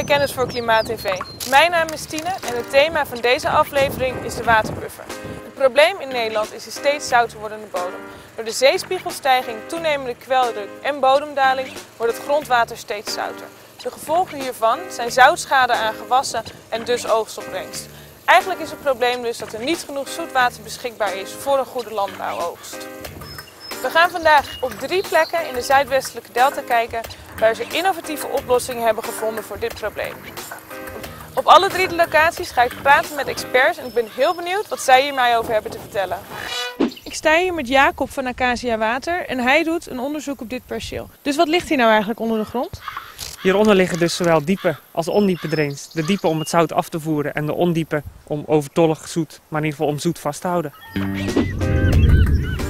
bij Kennis voor Klimaat TV. Mijn naam is Tine en het thema van deze aflevering is de waterbuffer. Het probleem in Nederland is de steeds zouter wordende bodem. Door de zeespiegelstijging, toenemende kweldruk en bodemdaling wordt het grondwater steeds zouter. De gevolgen hiervan zijn zoutschade aan gewassen en dus oogstopbrengst. Eigenlijk is het probleem dus dat er niet genoeg zoetwater beschikbaar is voor een goede landbouwoogst. We gaan vandaag op 3 plekken in de zuidwestelijke delta kijken waar ze innovatieve oplossingen hebben gevonden voor dit probleem. Op alle 3 de locaties ga ik praten met experts en ik ben heel benieuwd wat zij hier mij over hebben te vertellen. Ik sta hier met Jacob van Acacia Water en hij doet een onderzoek op dit perceel. Dus wat ligt hier nou eigenlijk onder de grond? Hieronder liggen dus zowel diepe als ondiepe drains. De diepe om het zout af te voeren en de ondiepe om overtollig zoet, maar in ieder geval om zoet vast te houden.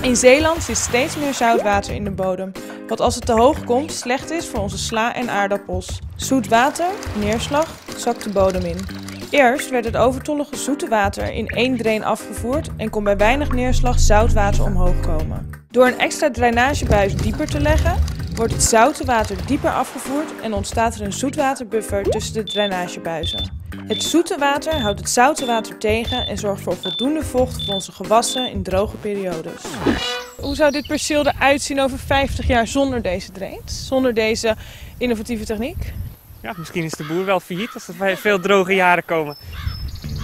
In Zeeland zit steeds meer zoutwater in de bodem, wat als het te hoog komt slecht is voor onze sla en aardappels. Zoet water, neerslag, zakt de bodem in. Eerst werd het overtollige zoete water in 1 drain afgevoerd en kon bij weinig neerslag zoutwater omhoog komen. Door een extra drainagebuis dieper te leggen, wordt het zoute water dieper afgevoerd en ontstaat er een zoetwaterbuffer tussen de drainagebuizen. Het zoete water houdt het zoute water tegen en zorgt voor voldoende vocht voor onze gewassen in droge periodes. Hoe zou dit perceel eruit zien over 50 jaar zonder deze drains, zonder deze innovatieve techniek? Ja, misschien is de boer wel failliet als er veel droge jaren komen.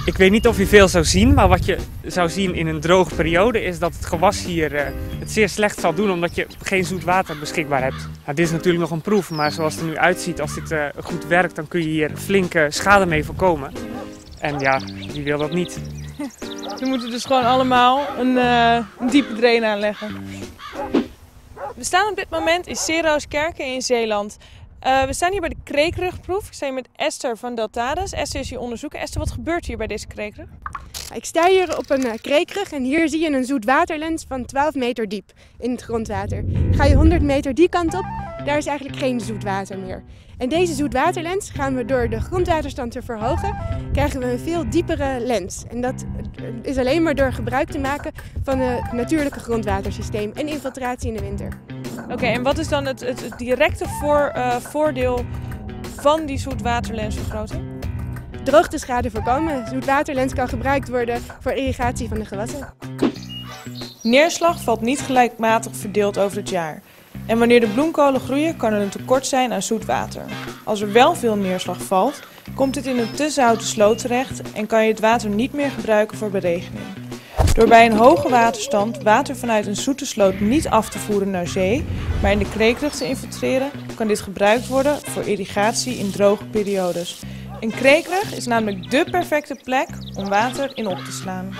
Ik weet niet of je veel zou zien, maar wat je zou zien in een droge periode is dat het gewas hier het zeer slecht zal doen omdat je geen zoet water beschikbaar hebt. Nou, dit is natuurlijk nog een proef, maar zoals het er nu uitziet, als dit goed werkt, dan kun je hier flinke schade mee voorkomen. En ja, wie wil dat niet? We moeten dus gewoon allemaal een diepe drain aanleggen. We staan op dit moment in Serrooskerke in Zeeland. We staan hier bij de kreekrugproef. Ik sta hier met Esther van Deltades. Esther is hier onderzoeker. Esther, wat gebeurt hier bij deze kreekrug? Ik sta hier op een kreekrug en hier zie je een zoetwaterlens van 12 meter diep in het grondwater. Ga je 100 meter die kant op, daar is eigenlijk geen zoetwater meer. En deze zoetwaterlens gaan we door de grondwaterstand te verhogen, krijgen we een veel diepere lens. En dat is alleen maar door gebruik te maken van het natuurlijke grondwatersysteem en infiltratie in de winter. Oké, en wat is dan het directe voordeel van die zoetwaterlensvergroting? Droogteschade voorkomen. Zoetwaterlens kan gebruikt worden voor irrigatie van de gewassen. Neerslag valt niet gelijkmatig verdeeld over het jaar. En wanneer de bloemkolen groeien, kan er een tekort zijn aan zoet water. Als er wel veel neerslag valt, komt dit in een te zoute sloot terecht en kan je het water niet meer gebruiken voor beregening. Door bij een hoge waterstand water vanuit een zoete sloot niet af te voeren naar zee, maar in de kreekrug te infiltreren, kan dit gebruikt worden voor irrigatie in droge periodes. Een kreekrug is namelijk dé perfecte plek om water in op te slaan.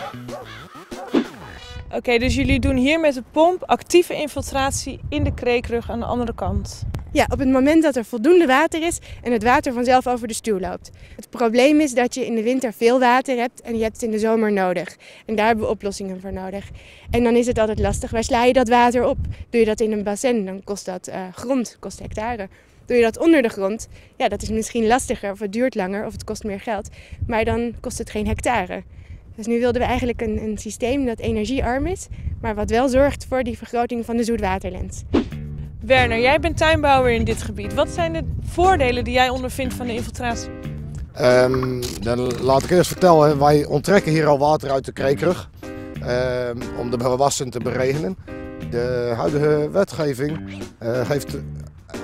Oké, dus jullie doen hier met de pomp actieve infiltratie in de kreekrug aan de andere kant. Ja, op het moment dat er voldoende water is en het water vanzelf over de stuw loopt. Het probleem is dat je in de winter veel water hebt en je hebt het in de zomer nodig. En daar hebben we oplossingen voor nodig. En dan is het altijd lastig, waar sla je dat water op? Doe je dat in een bassin, dan kost dat grond, kost hectare. Doe je dat onder de grond, ja, dat is misschien lastiger of het duurt langer of het kost meer geld. Maar dan kost het geen hectare. Dus nu wilden we eigenlijk een systeem dat energiearm is, maar wat wel zorgt voor die vergroting van de zoetwaterlens. Werner, jij bent tuinbouwer in dit gebied. Wat zijn de voordelen die jij ondervindt van de infiltratie? Dan laat ik eerst vertellen, wij onttrekken hier al water uit de kreekrug om de gewassen te beregenen. De huidige wetgeving geeft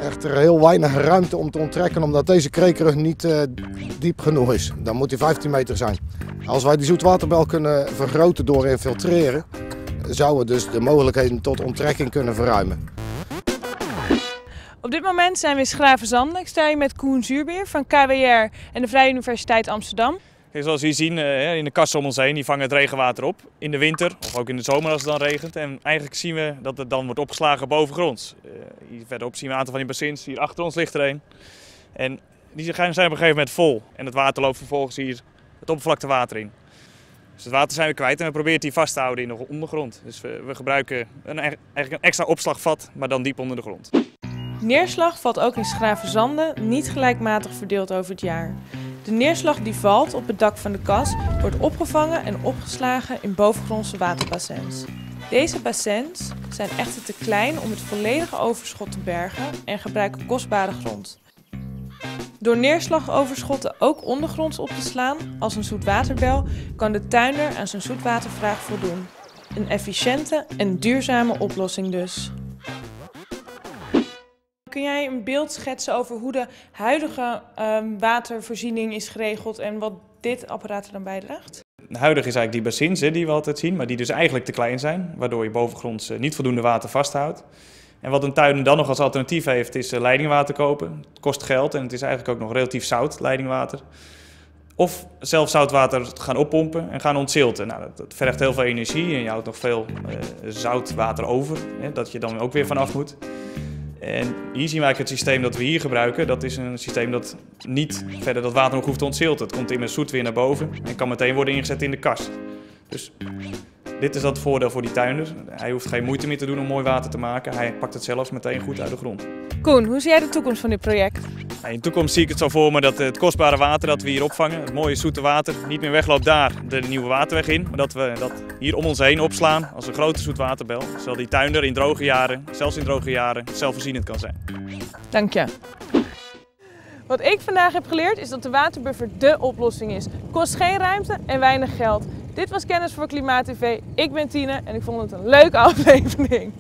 echter heel weinig ruimte om te onttrekken omdat deze kreekrug niet diep genoeg is. Dan moet die 15 meter zijn. Als wij die zoetwaterbel kunnen vergroten door infiltreren, zouden we dus de mogelijkheden tot onttrekking kunnen verruimen. Op dit moment zijn we in Schraven Zand. Ik sta hier met Koen Zuurbeer van KWR en de Vrije Universiteit Amsterdam. Zoals jullie zien, in de kassen om ons heen, die vangen het regenwater op in de winter of ook in de zomer als het dan regent. En eigenlijk zien we dat het dan wordt opgeslagen bovengronds. Hier verderop zien we een aantal van die bassins, hier achter ons ligt er een. En die zijn op een gegeven moment vol en het water loopt vervolgens hier het oppervlakte water in. Dus het water zijn we kwijt en we proberen het hier vast te houden in de ondergrond. Dus we gebruiken eigenlijk een extra opslagvat, maar dan diep onder de grond. Neerslag valt ook in Schraven Zanden niet gelijkmatig verdeeld over het jaar. De neerslag die valt op het dak van de kas wordt opgevangen en opgeslagen in bovengrondse waterbassins. Deze bassins zijn echter te klein om het volledige overschot te bergen en gebruiken kostbare grond. Door neerslagoverschotten ook ondergronds op te slaan als een zoetwaterbel kan de tuinder aan zijn zoetwatervraag voldoen. Een efficiënte en duurzame oplossing dus. Kun jij een beeld schetsen over hoe de huidige watervoorziening is geregeld en wat dit apparaat er dan bijdraagt? Huidig is eigenlijk die bassins die we altijd zien, maar die dus eigenlijk te klein zijn, waardoor je bovengronds niet voldoende water vasthoudt. En wat een tuin dan nog als alternatief heeft is leidingwater kopen. Het kost geld en het is eigenlijk ook nog relatief zout, leidingwater. Of zelf zoutwater gaan oppompen en gaan ontzilten. Nou, dat vergt heel veel energie en je houdt nog veel zoutwater over, dat je dan ook weer vanaf moet. En hier zien we eigenlijk het systeem dat we hier gebruiken. Dat is een systeem dat niet verder dat water nog hoeft te ontzilten. Het komt immers zoet weer naar boven en kan meteen worden ingezet in de kast. Dus dit is dat voordeel voor die tuinder. Hij hoeft geen moeite meer te doen om mooi water te maken. Hij pakt het zelfs meteen goed uit de grond. Koen, hoe zie jij de toekomst van dit project? In de toekomst zie ik het zo voor me dat het kostbare water dat we hier opvangen, het mooie zoete water, niet meer wegloopt daar de nieuwe waterweg in. Maar dat we dat hier om ons heen opslaan als een grote zoetwaterbel. Zodat die tuinder in droge jaren, zelfs in droge jaren, zelfvoorzienend kan zijn. Dank je. Wat ik vandaag heb geleerd is dat de waterbuffer dé oplossing is. Kost geen ruimte en weinig geld. Dit was Kennis voor Klimaat TV. Ik ben Tine en ik vond het een leuke aflevering.